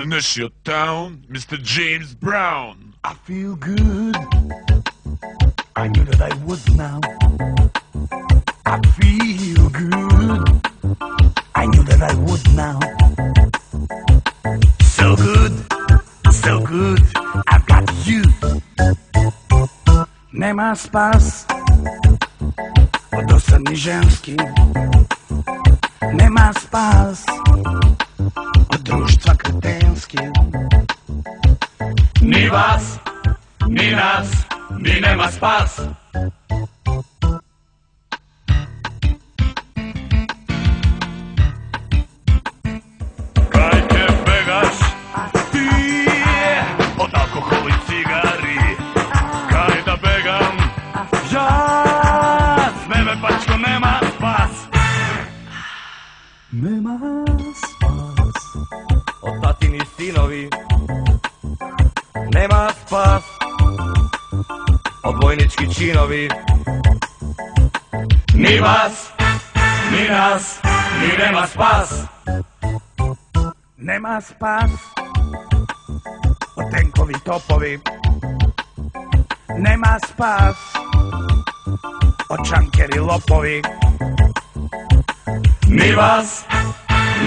in this your town, Mr. James Brown. I feel good. I knew that I would now. I feel good. I knew that I would now. So good, so good. I've got you. Nema spas od osami ženski. Nema spas od društva kretenski. Ni vas, ni nas, ni nema spas. Kaj te begaš ti od alkohola I cigari? Kaj da begam ja? S mene pačko nema spas. Nema spas od tatini sinovi. Nema spas od vojnički činovi. Ni vas, ni nas, ni nema spas. Nema spas od tenkovi topovi. Nema spas od čankeri lopovi. Ni vas,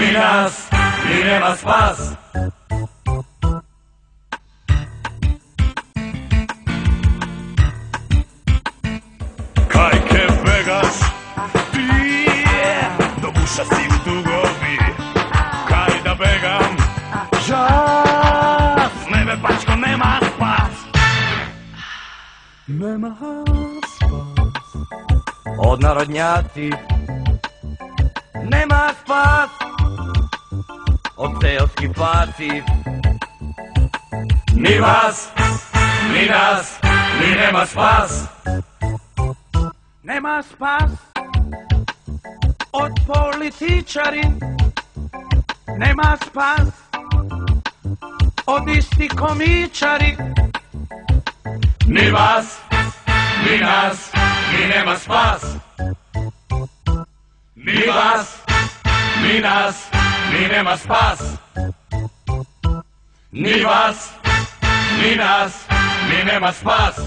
ni nas, ni nema spas. Kajke begaš ti, do guša si v dugovi. Kaj da begam ja, s nebe pačko nema spas. Nema spas od narodnjati. Nema spas od seoski parti. Ni vas, ni nas, ni nema spas. Nema spas od političari. Nema spas od isti komičari. Ni vas, ni nas, ni nema spas. Ni vas, ni nas, ni nema spas. Ni vas, ni nas, ni nema spas.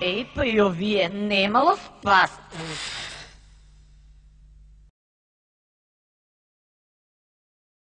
Ej, pa joj je nemalo spas.